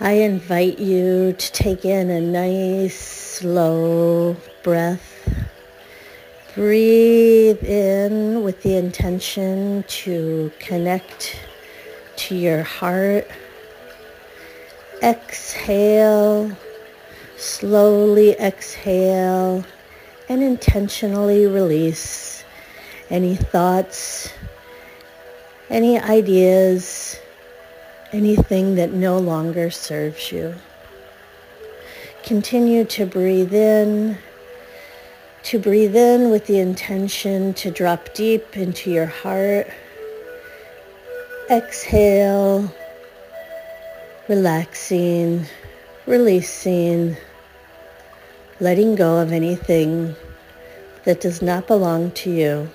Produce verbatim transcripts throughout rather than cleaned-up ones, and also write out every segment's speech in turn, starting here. I invite you to take in a nice, slow breath. Breathe in with the intention to connect to your heart. Exhale, slowly exhale, and intentionally release any thoughts, any ideas, anything that no longer serves you. Continue to breathe in, to breathe in with the intention to drop deep into your heart. Exhale, relaxing, releasing, letting go of anything that does not belong to you,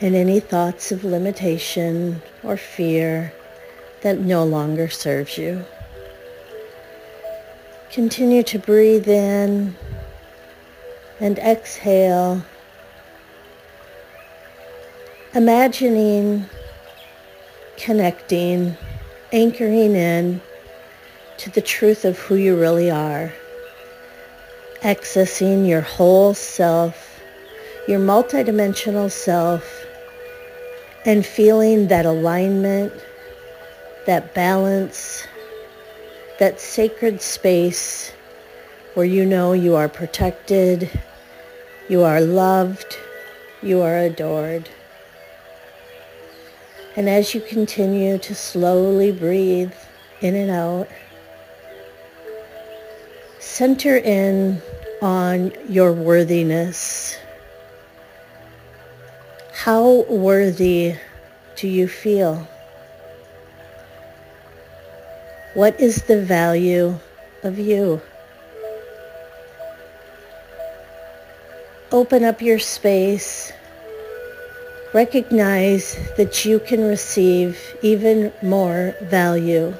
and any thoughts of limitation or fear that no longer serves you. Continue to breathe in and exhale, imagining, connecting, anchoring in to the truth of who you really are, accessing your whole self, your multidimensional self, and feeling that alignment, that balance, that sacred space where you know you are protected, you are loved, you are adored. And as you continue to slowly breathe in and out, center in on your worthiness. How worthy do you feel? What is the value of you? Open up your space. Recognize that you can receive even more value.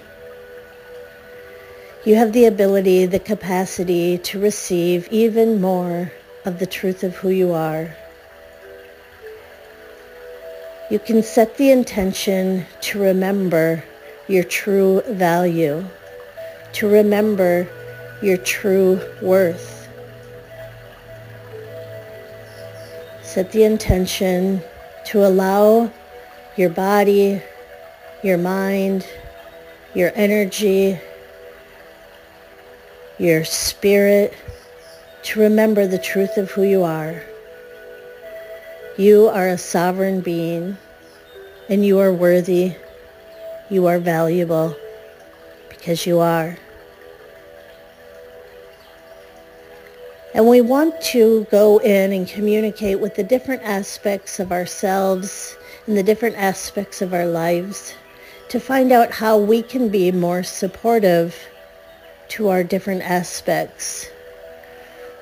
You have the ability, the capacity to receive even more of the truth of who you are. You can set the intention to remember your true value, to remember your true worth. Set the intention to allow your body, your mind, your energy, your spirit to remember the truth of who you are. You are a sovereign being, and you are worthy, you are valuable, because you are. And we want to go in and communicate with the different aspects of ourselves and the different aspects of our lives to find out how we can be more supportive to our different aspects.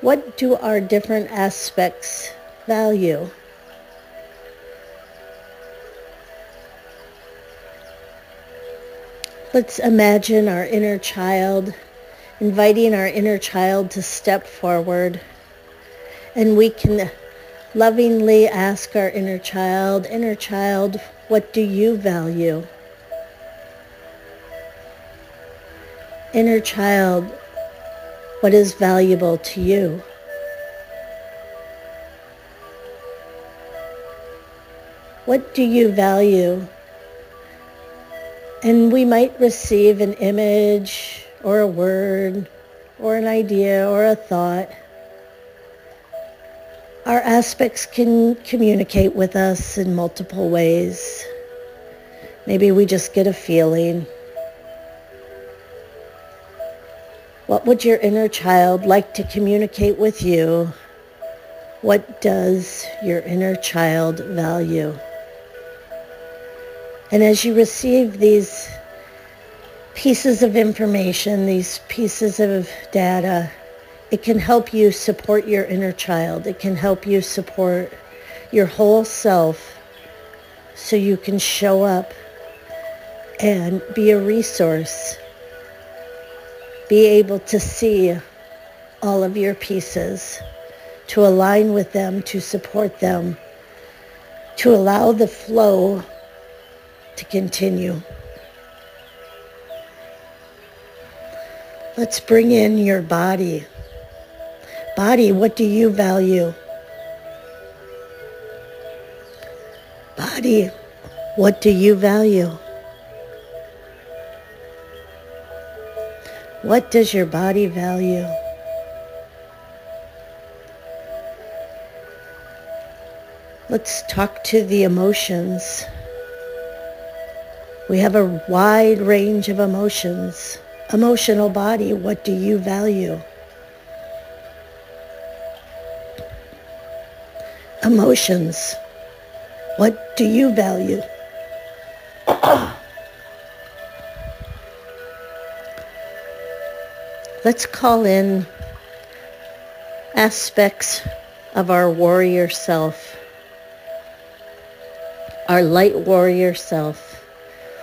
What do our different aspects value? Let's imagine our inner child, inviting our inner child to step forward. And we can lovingly ask our inner child, inner child, what do you value? Inner child, what is valuable to you? What do you value? And we might receive an image or a word or an idea or a thought. Our aspects can communicate with us in multiple ways. Maybe we just get a feeling. What would your inner child like to communicate with you? What does your inner child value? And as you receive these pieces of information, these pieces of data, it can help you support your inner child. It can help you support your whole self so you can show up and be a resource, be able to see all of your pieces, to align with them, to support them, to allow the flow to continue. Let's bring in your body. Body, what do you value? Body, what do you value? What does your body value? Let's talk to the emotions. We have a wide range of emotions. Emotional body, what do you value? Emotions, what do you value? Let's call in aspects of our warrior self, our light warrior self.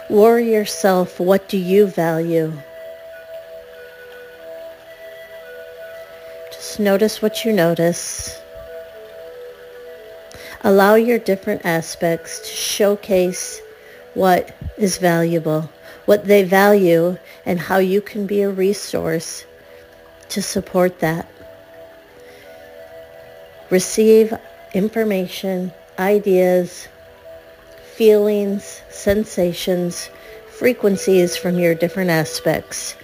Warrior self, what do you value? Notice what you notice. Allow your different aspects to showcase what is valuable, what they value, and how you can be a resource to support that. Receive information, ideas, feelings, sensations, frequencies from your different aspects.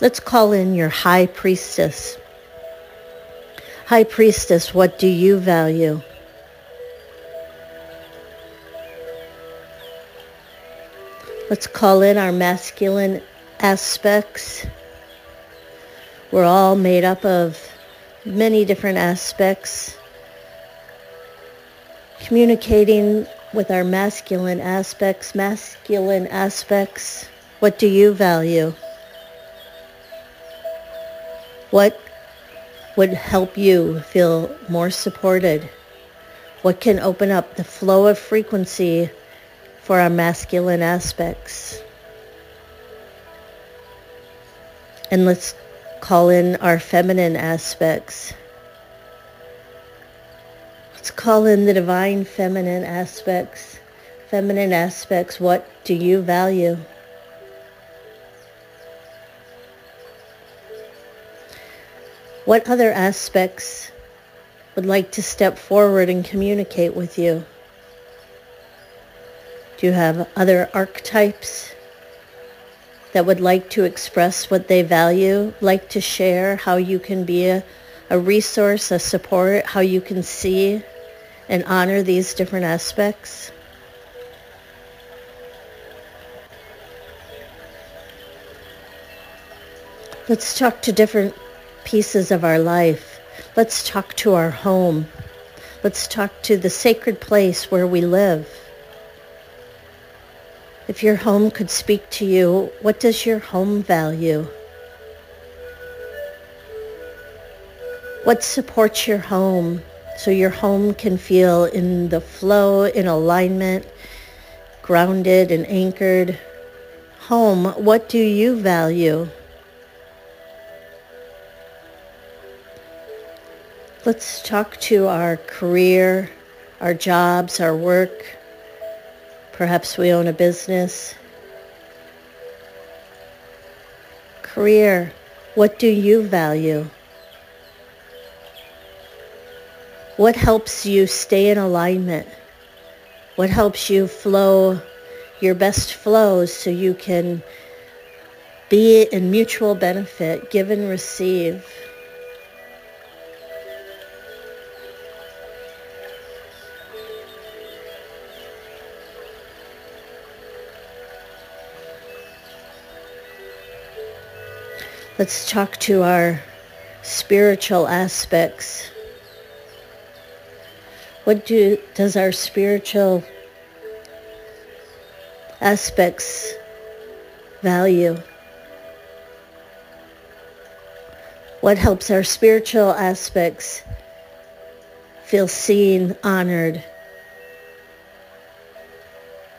Let's call in your high priestess. High Priestess, what do you value? Let's call in our masculine aspects. We're all made up of many different aspects. Communicating with our masculine aspects, masculine aspects, what do you value? What would help you feel more supported? What can open up the flow of frequency for our masculine aspects? And let's call in our feminine aspects. Let's call in the divine feminine aspects. Feminine aspects, what do you value? What other aspects would like to step forward and communicate with you? Do you have other archetypes that would like to express what they value, like to share how you can be a, a resource, a support, how you can see and honor these different aspects? Let's talk to different pieces of our life. Let's talk to our home. Let's talk to the sacred place where we live. If your home could speak to you, what does your home value? What supports your home so your home can feel in the flow, in alignment, grounded and anchored? Home, what do you value? Let's talk to our career, our jobs, our work. Perhaps we own a business. Career, what do you value? What helps you stay in alignment? What helps you flow your best flows so you can be in mutual benefit, give and receive? Let's talk to our spiritual aspects. What do, does our spiritual aspects value? What helps our spiritual aspects feel seen, honored,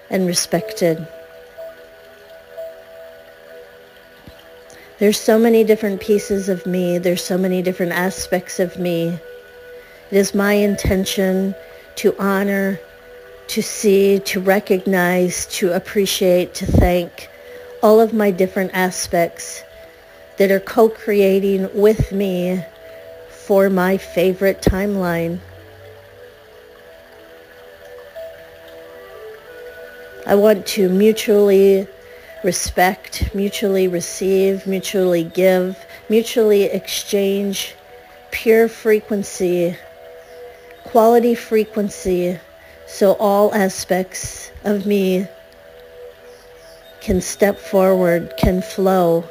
and respected? There's so many different pieces of me. There's so many different aspects of me. It is my intention to honor, to see, to recognize, to appreciate, to thank all of my different aspects that are co-creating with me for my favorite timeline. I want to mutually respect, mutually receive, mutually give, mutually exchange pure frequency, quality frequency, so all aspects of me can step forward, can flow,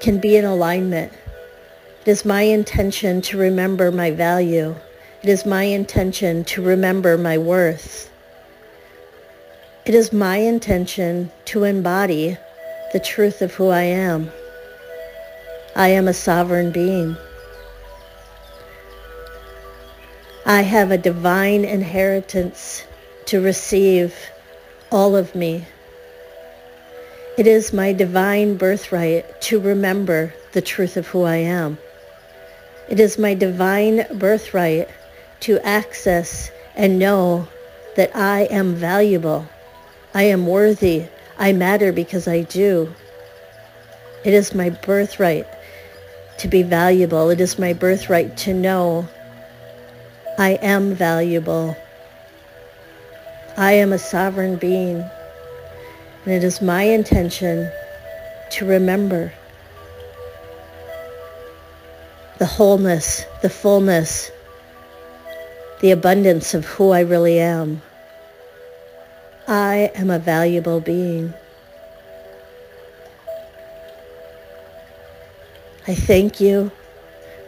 can be in alignment. It is my intention to remember my value. It is my intention to remember my worth. It is my intention to embody the truth of who I am. I am a sovereign being. I have a divine inheritance to receive all of me. It is my divine birthright to remember the truth of who I am. It is my divine birthright to access and know that I am valuable. I am worthy. I matter because I do. It is my birthright to be valuable. It is my birthright to know I am valuable. I am a sovereign being. And it is my intention to remember the wholeness, the fullness, the abundance of who I really am. I am a valuable being. I thank you,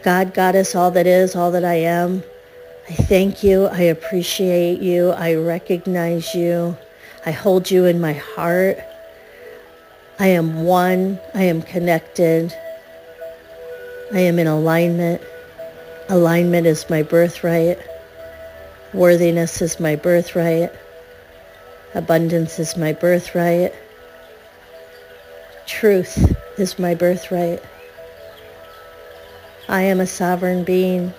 God, Goddess, all that is, all that I am. I thank you. I appreciate you. I recognize you. I hold you in my heart. I am one. I am connected. I am in alignment. Alignment is my birthright. Worthiness is my birthright. Abundance is my birthright. Truth is my birthright. I am a sovereign being.